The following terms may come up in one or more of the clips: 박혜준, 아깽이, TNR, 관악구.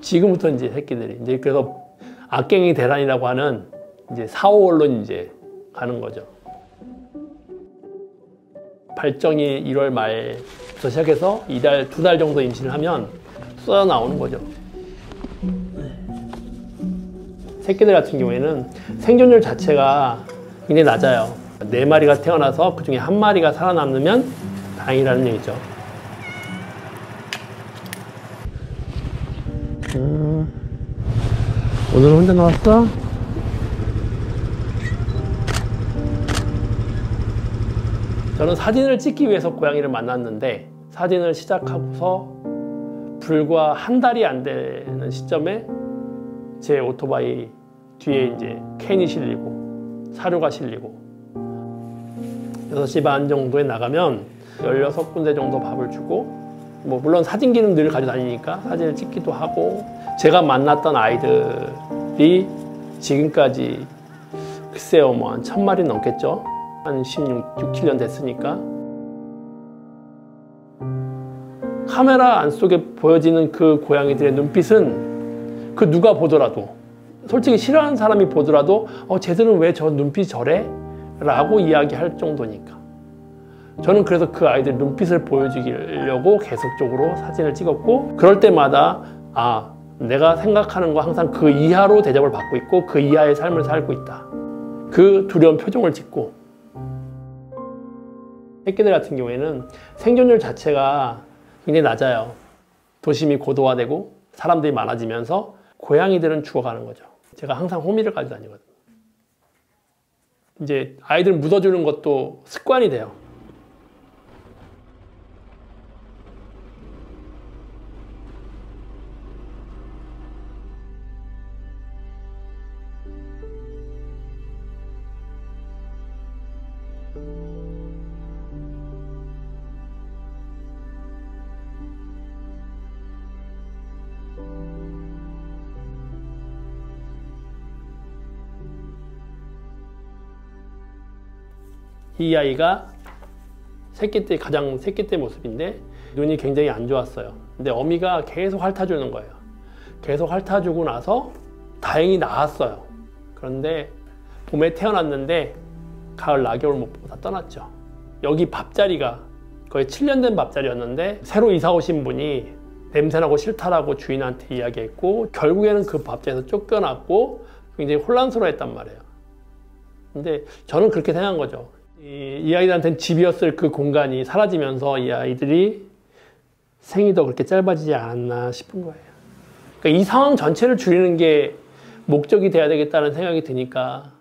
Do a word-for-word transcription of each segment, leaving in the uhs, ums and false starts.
지금부터 이제 새끼들이 이제 그래서 악갱이 대란이라고 하는 이제 사, 오월로 이제 가는 거죠. 발정이 일월 말부터 시작해서 이달, 두 달 정도 임신을 하면 쏟아 나오는 거죠. 새끼들 같은 경우에는 생존율 자체가 굉장히 낮아요. 네 마리가 태어나서 그 중에 한 마리가 살아남으면 다행이라는 얘기죠. 음, 오늘은 혼자 나왔어? 저는 사진을 찍기 위해서 고양이를 만났는데 사진을 시작하고서 불과 한 달이 안 되는 시점에 제 오토바이 뒤에 이제 캔이 실리고 사료가 실리고 여섯 시 반 정도에 나가면 열여섯 군데 정도 밥을 주고 뭐 물론 사진기는 늘 가지고 다니니까 사진을 찍기도 하고 제가 만났던 아이들이 지금까지 글쎄요 뭐 한 천 마리 넘겠죠. 한 십육, 십칠 년 됐으니까 카메라 안 속에 보여지는 그 고양이들의 눈빛은 그 누가 보더라도 솔직히 싫어하는 사람이 보더라도 어, 쟤들은 왜 저 눈빛 저래? 라고 이야기할 정도니까 저는 그래서 그 아이들 눈빛을 보여주려고 계속적으로 사진을 찍었고 그럴 때마다 아 내가 생각하는 거 항상 그 이하로 대접을 받고 있고 그 이하의 삶을 살고 있다 그 두려운 표정을 짓고 새끼들 같은 경우에는 생존율 자체가 굉장히 낮아요. 도심이 고도화되고 사람들이 많아지면서 고양이들은 죽어가는 거죠. 제가 항상 호미를 가지고 다니거든요. 이제 아이들 묻어주는 것도 습관이 돼요. 이 아이가 새끼 때 가장 새끼 때 모습인데 눈이 굉장히 안 좋았어요. 근데 어미가 계속 핥아주는 거예요. 계속 핥아주고 나서 다행히 나았어요. 그런데 봄에 태어났는데 가을 낙엽을 못 보고 다 떠났죠. 여기 밥자리가 거의 칠 년 된 밥자리였는데 새로 이사 오신 분이 냄새나고 싫다라고 주인한테 이야기했고 결국에는 그 밥자리에서 쫓겨났고 굉장히 혼란스러워했단 말이에요. 근데 저는 그렇게 생각한 거죠. 이, 이 아이들한테는 집이었을 그 공간이 사라지면서 이 아이들이 생이 더 그렇게 짧아지지 않았나 싶은 거예요. 그러니까 이 상황 전체를 줄이는 게 목적이 돼야 되겠다는 생각이 드니까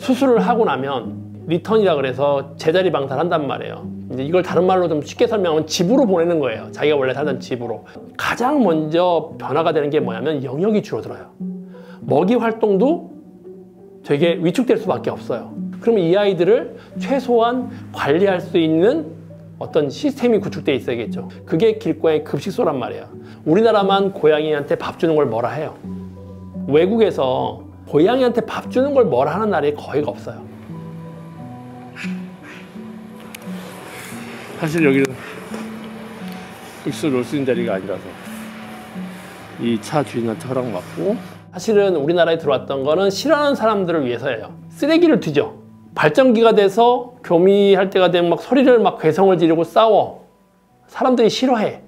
수술을 하고 나면 리턴이라 그래서 제자리 방사를 한단 말이에요. 이제 이걸 다른 말로 좀 쉽게 설명하면 집으로 보내는 거예요. 자기가 원래 살던 집으로. 가장 먼저 변화가 되는 게 뭐냐면 영역이 줄어들어요. 먹이 활동도 되게 위축될 수밖에 없어요. 그러면 이 아이들을 최소한 관리할 수 있는 어떤 시스템이 구축돼 있어야겠죠. 그게 길과의 급식소란 말이에요. 우리나라만 고양이한테 밥 주는 걸 뭐라 해요. 외국에서 고양이한테 밥 주는 걸 뭘 하는 날이 거의 없어요. 사실 여기는 육수를 넣을 수 있는 자리가 아니라서 이 차 주인한테 허락받고 사실은 우리나라에 들어왔던 거는 싫어하는 사람들을 위해서예요. 쓰레기를 뒤져. 발전기가 돼서 교미할 때가 되면 막 소리를 막 괴성을 지르고 싸워. 사람들이 싫어해.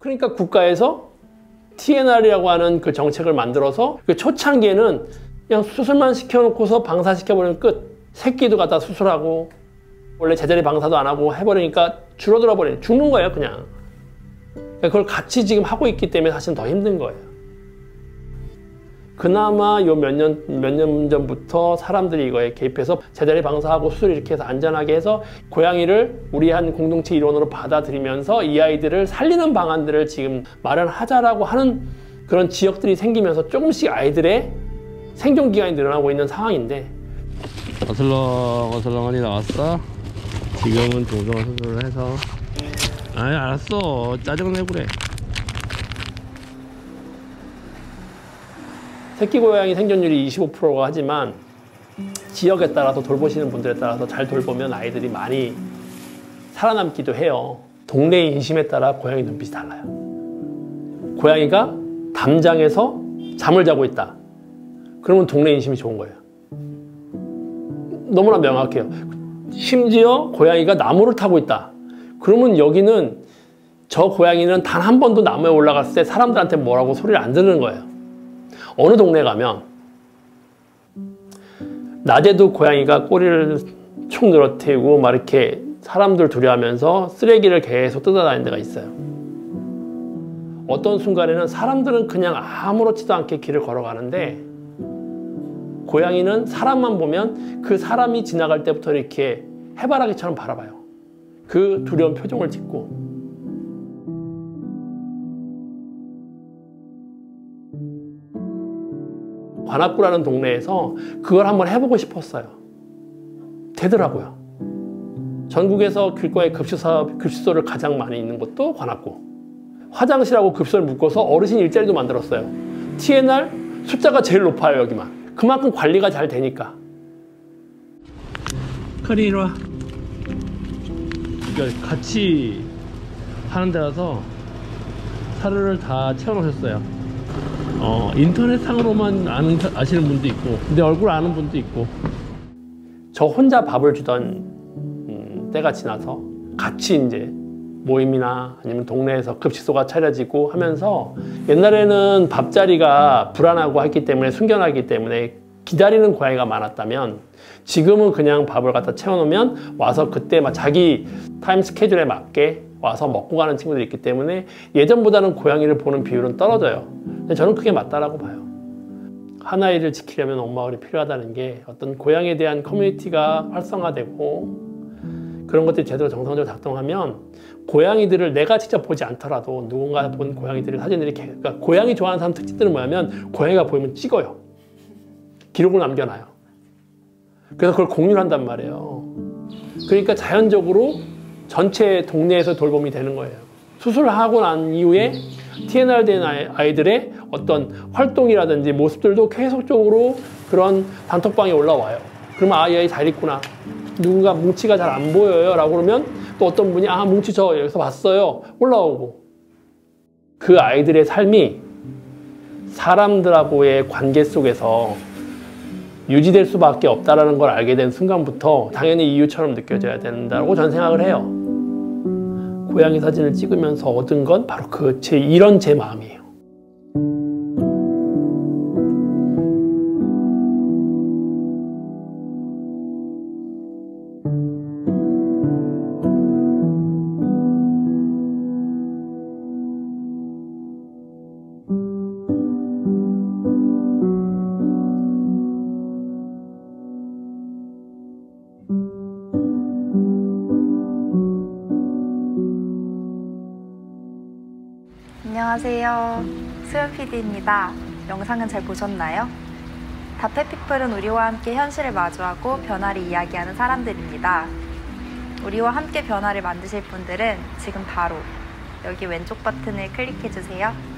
그러니까 국가에서 티 엔 알이라고 하는 그 정책을 만들어서 그 초창기에는 그냥 수술만 시켜놓고서 방사시켜버리면 끝. 새끼도 갖다 수술하고 원래 제자리 방사도 안 하고 해버리니까 줄어들어 버리는 죽는 거예요 그냥. 그걸 같이 지금 하고 있기 때문에 사실 더 힘든 거예요. 그나마 요 몇 년, 몇 년 전부터 사람들이 이거에 개입해서 제자리 방사하고 수술 이렇게 해서 안전하게 해서 고양이를 우리 한 공동체 일원으로 받아들이면서 이 아이들을 살리는 방안들을 지금 마련하자라고 하는 그런 지역들이 생기면서 조금씩 아이들의 생존 기간이 늘어나고 있는 상황인데 어슬렁 어슬렁하니 나왔어? 지금은 동정 수술을 해서 아니 알았어, 짜증내고 그래. 새끼고양이 생존율이 이십오 퍼센트라고 하지만 지역에 따라서 돌보시는 분들에 따라서 잘 돌보면 아이들이 많이 살아남기도 해요. 동네의 인심에 따라 고양이 눈빛이 달라요. 고양이가 담장에서 잠을 자고 있다, 그러면 동네 인심이 좋은 거예요. 너무나 명확해요. 심지어 고양이가 나무를 타고 있다, 그러면 여기는 저 고양이는 단 한 번도 나무에 올라갔을 때 사람들한테 뭐라고 소리를 안 들는 거예요. 어느 동네 가면 낮에도 고양이가 꼬리를 총 늘어뜨리고 막 이렇게 사람들 두려워하면서 쓰레기를 계속 뜯어다니는 데가 있어요. 어떤 순간에는 사람들은 그냥 아무렇지도 않게 길을 걸어가는데 고양이는 사람만 보면 그 사람이 지나갈 때부터 이렇게 해바라기처럼 바라봐요. 그 두려운 표정을 짓고. 관악구라는 동네에서 그걸 한번 해보고 싶었어요. 되더라고요. 전국에서 길거리에 급식사, 급식소를 가장 많이 있는 곳도 관악구. 화장실하고 급식소를 묶어서 어르신 일자리도 만들었어요. 티 엔 알 숫자가 제일 높아요, 여기만. 그만큼 관리가 잘 되니까. 커리 이리 와. 그러니까 같이 하는 데라서 사료를 다 채워놓으셨어요. 어, 인터넷상으로만 아는, 아시는 분도 있고, 근데 얼굴 아는 분도 있고. 저 혼자 밥을 주던 음, 때가 지나서 같이 이제 모임이나 아니면 동네에서 급식소가 차려지고 하면서, 옛날에는 밥자리가 불안하고 했기 때문에 숨겨놨기 때문에 기다리는 고양이가 많았다면, 지금은 그냥 밥을 갖다 채워놓으면 와서 그때 막 자기 타임 스케줄에 맞게 와서 먹고 가는 친구들이 있기 때문에 예전보다는 고양이를 보는 비율은 떨어져요. 근데 저는 그게 맞다라고 봐요. 한 아이를 지키려면 온 마을이 필요하다는 게, 어떤 고양이에 대한 커뮤니티가 활성화되고 그런 것들이 제대로 정상적으로 작동하면, 고양이들을 내가 직접 보지 않더라도 누군가 본 고양이들의 사진들이, 그러니까 고양이 좋아하는 사람 특징들은 뭐냐면 고양이가 보이면 찍어요. 기록을 남겨놔요. 그래서 그걸 공유를 한단 말이에요. 그러니까 자연적으로 전체 동네에서 돌봄이 되는 거예요. 수술을 하고 난 이후에 티 엔 알 된 아이들의 어떤 활동이라든지 모습들도 계속적으로 그런 단톡방에 올라와요. 그러면 아, 얘 잘 있구나. 누군가 뭉치가 잘 안 보여요 라고 그러면 또 어떤 분이 아, 뭉치 저 여기서 봤어요. 올라오고. 그 아이들의 삶이 사람들하고의 관계 속에서 유지될 수밖에 없다는 걸 알게 된 순간부터 당연히 이유처럼 느껴져야 된다고 저는 생각을 해요. 고양이 사진을 찍으면서 얻은 건 바로 그 제 이런 제 마음이에요. 안녕하세요. 수연피디입니다. 영상은 잘 보셨나요? 다페피플은 우리와 함께 현실을 마주하고 변화를 이야기하는 사람들입니다. 우리와 함께 변화를 만드실 분들은 지금 바로 여기 왼쪽 버튼을 클릭해주세요.